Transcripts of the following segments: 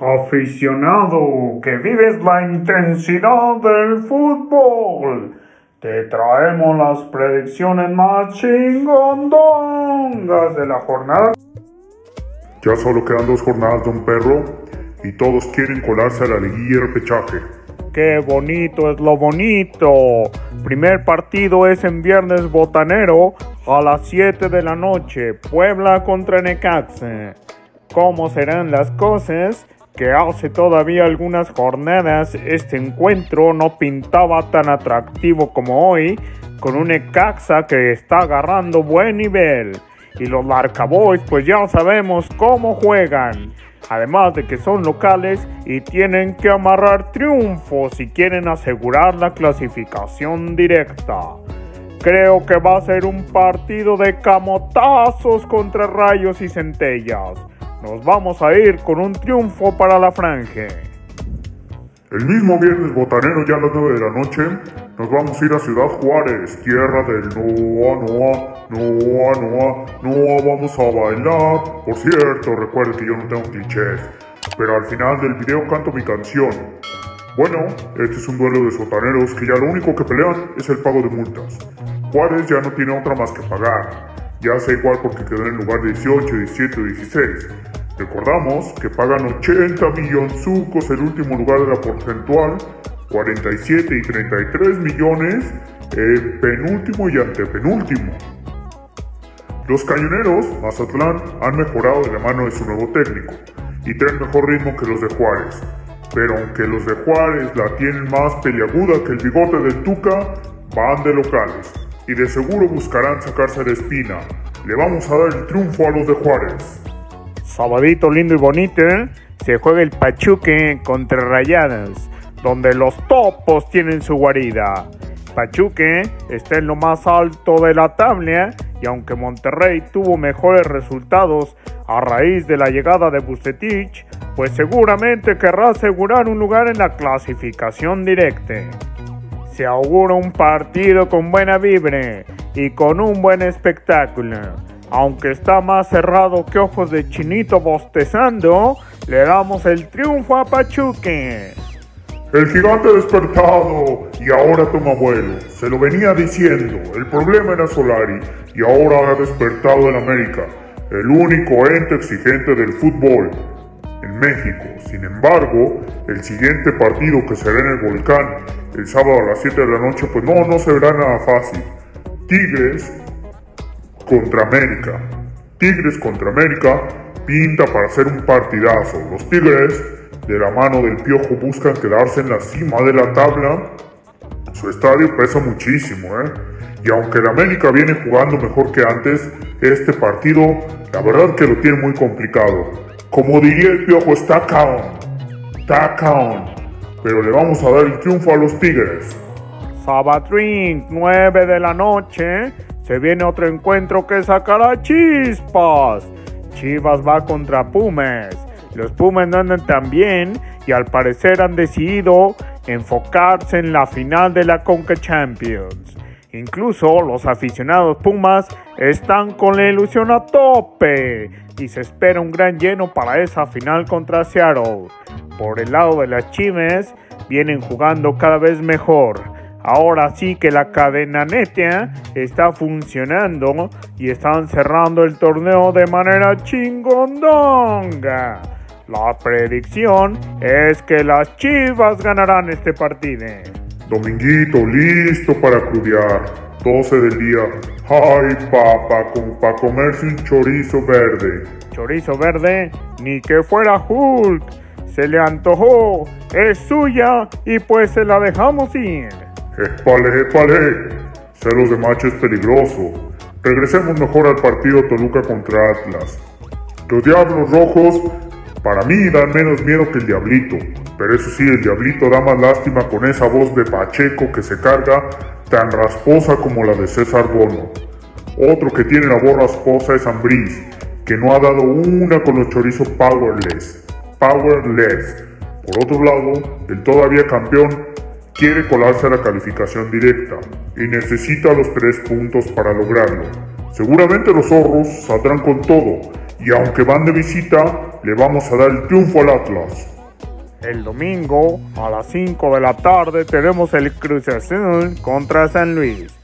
Aficionado que vives la intensidad del fútbol, te traemos las predicciones más chingondongas de la jornada. Ya solo quedan 2 jornadas, don Perro, y todos quieren colarse a la liguilla y repechaje. ¡Qué bonito es lo bonito! Primer partido es en viernes botanero a las 7 de la noche, Puebla contra Necaxa. ¿Cómo serán las cosas? Que hace todavía algunas jornadas este encuentro no pintaba tan atractivo como hoy, con un Necaxa que está agarrando buen nivel, y los Larcaboys pues ya sabemos cómo juegan, además de que son locales y tienen que amarrar triunfos si quieren asegurar la clasificación directa. Creo que va a ser un partido de camotazos contra Rayos y Centellas. Nos vamos a ir con un triunfo para la franje. El mismo viernes botanero ya a las 9 de la noche, nos vamos a ir a Ciudad Juárez, tierra del Noa Noa, Noa Noa, Noa vamos a bailar. Por cierto, recuerden que yo no tengo clichés, pero al final del video canto mi canción. Bueno, este es un duelo de sotaneros que ya lo único que pelean es el pago de multas. Juárez ya no tiene otra más que pagar. Ya sé igual porque quedó en el lugar 18, 17 o 16. Recordamos que pagan 80 millonzucos el último lugar de la porcentual, 47 y 33 millones el penúltimo y antepenúltimo. Los cañoneros, Mazatlán, han mejorado de la mano de su nuevo técnico y traen mejor ritmo que los de Juárez. Pero aunque los de Juárez la tienen más peliaguda que el bigote del Tuca, van de locales y de seguro buscarán sacarse la espina. Le vamos a dar el triunfo a los de Juárez. Sabadito lindo y bonito, ¿eh? Se juega el Pachuque contra Rayados, donde los topos tienen su guarida. Pachuque está en lo más alto de la tabla, y aunque Monterrey tuvo mejores resultados a raíz de la llegada de Bucetich, pues seguramente querrá asegurar un lugar en la clasificación directa. Se augura un partido con buena vibra y con un buen espectáculo. Aunque está más cerrado que ojos de chinito bostezando, le damos el triunfo a Pachuque. El gigante despertado y ahora toma vuelo. Se lo venía diciendo, el problema era Solari y ahora ha despertado en América, el único ente exigente del fútbol en México. Sin embargo, el siguiente partido que será en el Volcán, el sábado a las 7 de la noche, pues no se verá nada fácil. Tigres contra América. Tigres contra América pinta para hacer un partidazo. Los Tigres, de la mano del Piojo, buscan quedarse en la cima de la tabla. Su estadio pesa muchísimo, ¿eh? Y aunque el América viene jugando mejor que antes, este partido, la verdad que lo tiene muy complicado. Como diría el Piojo, está caón, está caón, pero le vamos a dar el triunfo a los Tigres. Sabatrín, 9 de la noche, se viene otro encuentro que sacará chispas. Chivas va contra Pumas. Los Pumas no andan tan bien y al parecer han decidido enfocarse en la final de la Concachampions. Incluso los aficionados Pumas están con la ilusión a tope y se espera un gran lleno para esa final contra Seattle. Por el lado de las Chivas vienen jugando cada vez mejor. Ahora sí que la cadena neta está funcionando y están cerrando el torneo de manera chingondonga. La predicción es que las Chivas ganarán este partido. Dominguito, listo para crudear, 12 del día, ay papá, como para comerse un chorizo verde. Chorizo verde, ni que fuera Hulk, se le antojó, es suya y pues se la dejamos ir. Épale, épale, ceros de macho es peligroso. Regresemos mejor al partido Toluca contra Atlas. Los Diablos Rojos para mí dan menos miedo que el Diablito, pero eso sí, el Diablito da más lástima con esa voz de Pacheco que se carga, tan rasposa como la de César Bono. Otro que tiene la voz rasposa es Ambriz, que no ha dado una con los chorizos powerless. Por otro lado, el todavía campeón quiere colarse a la calificación directa y necesita los 3 puntos para lograrlo. Seguramente los zorros saldrán con todo y aunque van de visita, le vamos a dar el triunfo al Atlas. El domingo a las 5 de la tarde tenemos el Cruz Azul contra San Luis.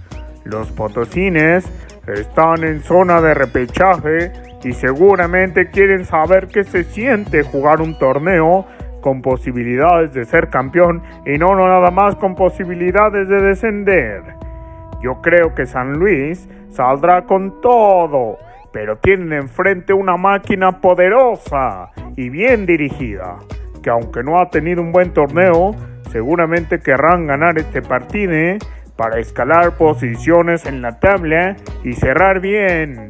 Los potosines están en zona de repechaje y seguramente quieren saber qué se siente jugar un torneo con posibilidades de ser campeón y no nada más con posibilidades de descender. Yo creo que San Luis saldrá con todo, pero tienen enfrente una máquina poderosa y bien dirigida, que aunque no ha tenido un buen torneo, seguramente querrán ganar este partido para escalar posiciones en la tabla y cerrar bien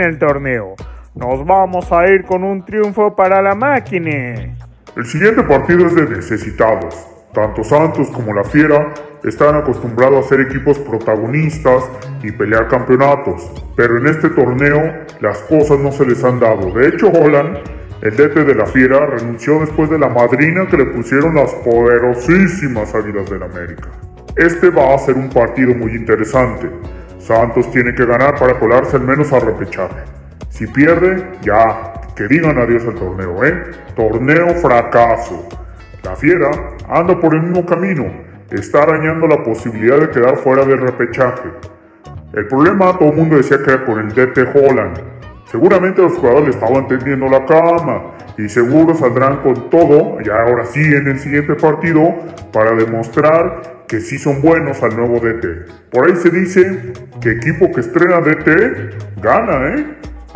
el torneo. Nos vamos a ir con un triunfo para la máquina. El siguiente partido es de necesitados. Tanto Santos como la Fiera están acostumbrados a ser equipos protagonistas y pelear campeonatos, pero en este torneo las cosas no se les han dado. De hecho, Holland, el DT de la Fiera, renunció después de la madrina que le pusieron las poderosísimas Águilas del América. Este va a ser un partido muy interesante. Santos tiene que ganar para colarse al menos a repechaje. Si pierde, ya, que digan adiós al torneo, Torneo fracaso. La Fiera anda por el mismo camino, está arañando la posibilidad de quedar fuera del repechaje. El problema, todo el mundo decía que era con el DT Holland. Seguramente los jugadores estaban tendiendo la cama y seguro saldrán con todo, y ahora sí en el siguiente partido, para demostrar que sí son buenos al nuevo DT. Por ahí se dice que equipo que estrena DT gana,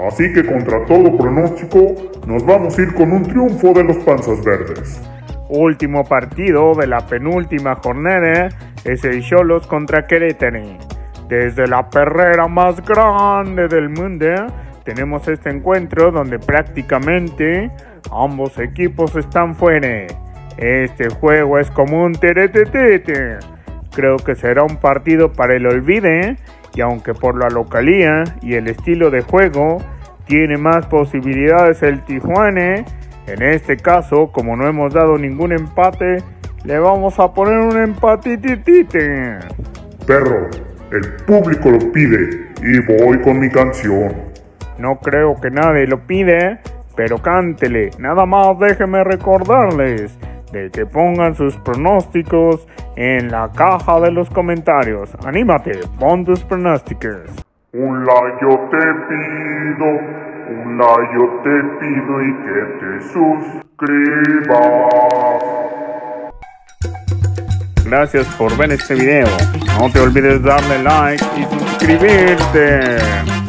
Así que contra todo pronóstico, nos vamos a ir con un triunfo de los Panzas Verdes. Último partido de la penúltima jornada es el Xolos contra Querétaro. Desde la perrera más grande del mundo, tenemos este encuentro donde prácticamente ambos equipos están fuera. Este juego es como un teretetete. Creo que será un partido para el olvido, y aunque por la localía y el estilo de juego tiene más posibilidades el Tijuana, en este caso, como no hemos dado ningún empate, le vamos a poner un empatititite. Perro, el público lo pide y voy con mi canción. No creo que nadie lo pide, pero cántele. Nada más déjenme recordarles de que pongan sus pronósticos en la caja de los comentarios. Anímate, pon tus pronósticos. Un like yo te pido, un like yo te pido y que te suscribas. Gracias por ver este video. No te olvides darle like y suscribirte.